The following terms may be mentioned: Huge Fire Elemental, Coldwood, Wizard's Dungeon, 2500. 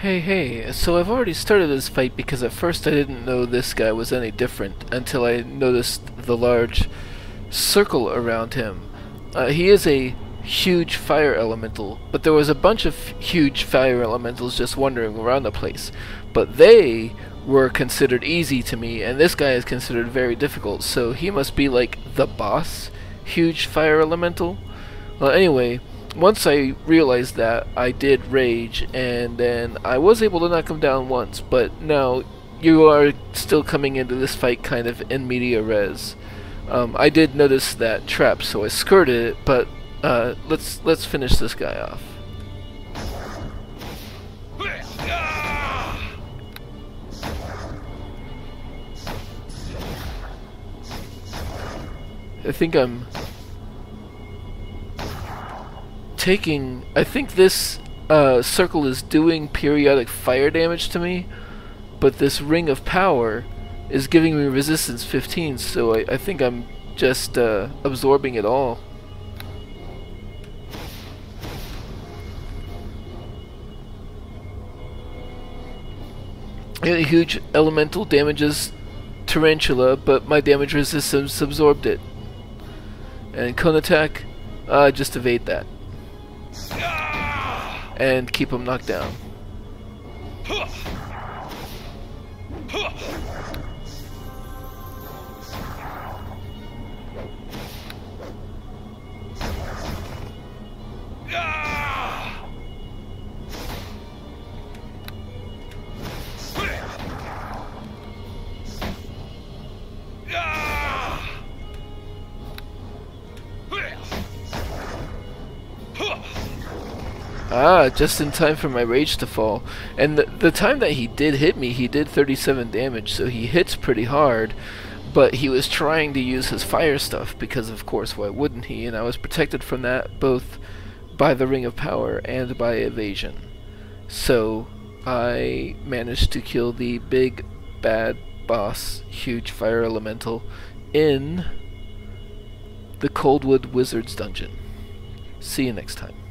Hey, so I've already started this fight because at first I didn't know this guy was any different until I noticed the large circle around him. He is a huge fire elemental, but there was a bunch of huge fire elementals just wandering around the place. But they were considered easy to me, and this guy is considered very difficult, so he must be like the boss huge fire elemental? Well, anyway, once I realized that, I did rage, and then I was able to knock him down once, but now you are still coming into this fight kind of in media res. I did notice that trap, so I skirted it, but let's finish this guy off. I think I'm taking... I think this circle is doing periodic fire damage to me, but this ring of power is giving me resistance 15, so I think I'm just absorbing it all. A huge elemental damages Tarantula, but my damage resistance absorbed it. And Cone Attack, just evade that. And keep him knocked down. Ah, just in time for my rage to fall. And the time that he did hit me, he did 37 damage, so he hits pretty hard, but he was trying to use his fire stuff, because of course why wouldn't he, and I was protected from that both by the Ring of Power and by evasion. So I managed to kill the big bad boss, huge fire elemental, in the Coldwood Wizard's Dungeon. See you next time.